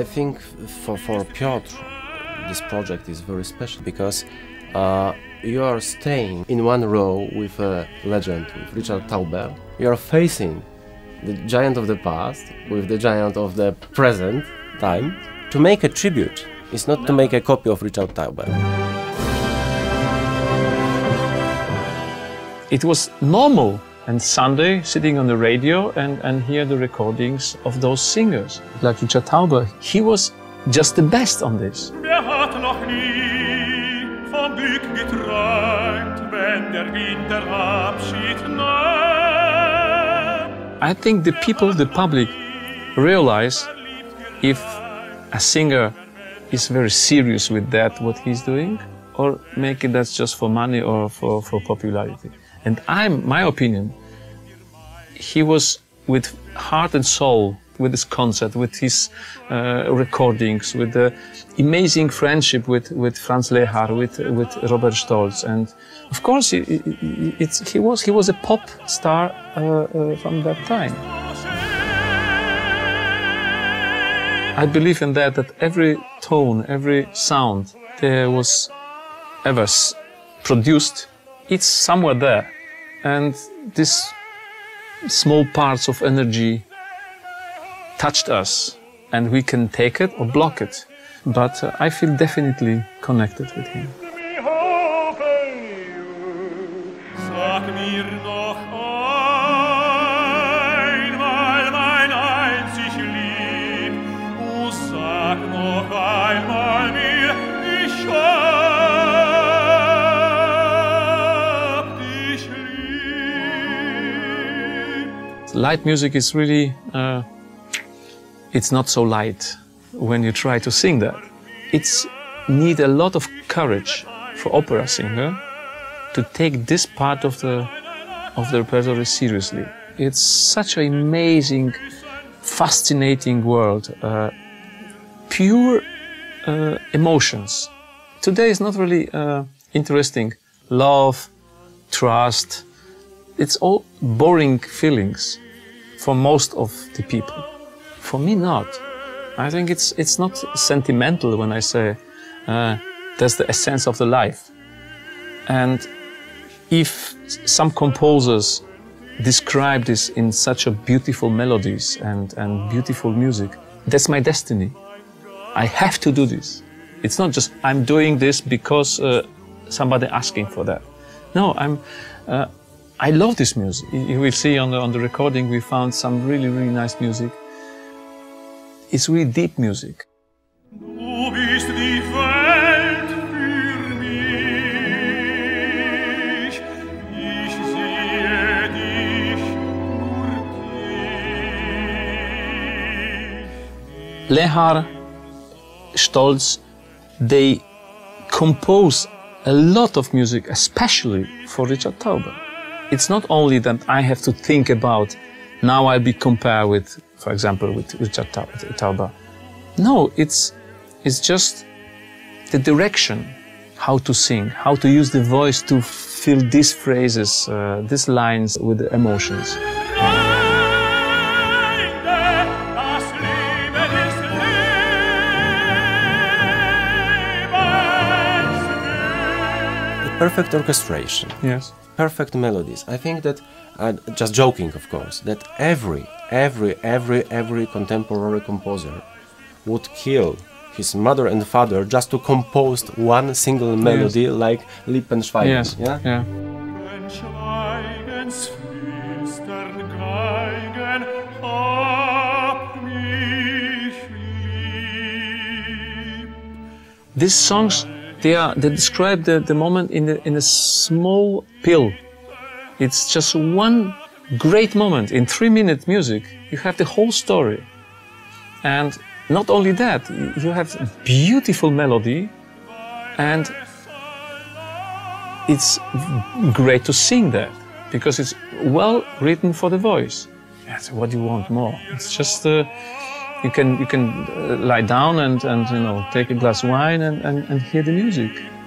I think for Piotr this project is very special because you are staying in one row with a legend, with Richard Tauber. You are facing the giant of the past with the giant of the present time. To make a tribute is not to make a copy of Richard Tauber. It was normal and Sunday sitting on the radio and hear the recordings of those singers. Like Richard Tauber, he was just the best on this. I think the people, the public, realize if a singer is very serious with that, what he's doing, or make it that's just for money or for popularity. And my opinion, he was with heart and soul with his concert, with his recordings, with the amazing friendship with Franz Lehár, with Robert Stolz, and of course he was a pop star from that time. I believe in that every tone, every sound there was ever produced, it's somewhere there, and these small parts of energy touched us, and we can take it or block it, but I feel definitely connected with him. Light music is really, it's not so light when you try to sing that. It's need a lot of courage for opera singer to take this part of the repertoire seriously. It's such an amazing, fascinating world, pure emotions. Today is not really interesting, love, trust, it's all boring feelings. For most of the people. For me, not. I think it's not sentimental when I say that's the essence of the life. And if some composers describe this in such a beautiful melodies and beautiful music, that's my destiny. I have to do this. It's not just I'm doing this because somebody asking for that. No, I love this music. You will see on the recording we found some really, really nice music. It's really deep music. Lehár, Stolz, they compose a lot of music, especially for Richard Tauber. It's not only that I have to think about, now I'll be compared with, for example, with Richard Tauber. No, it's just the direction, how to sing, how to use the voice to fill these phrases, these lines with emotions. Perfect orchestration, yes. Perfect melodies. I think that, just joking of course, that every contemporary composer would kill his mother and father just to compose one single melody, yes. Like Lippen schweig. Yes. Yeah? Yeah. These songs, they describe the moment in a small pill. It's just one great moment. In 3-minute music, you have the whole story. And not only that, you have beautiful melody and it's great to sing that because it's well written for the voice. That's what you want more. It's just you can lie down and you know, take a glass of wine and hear the music.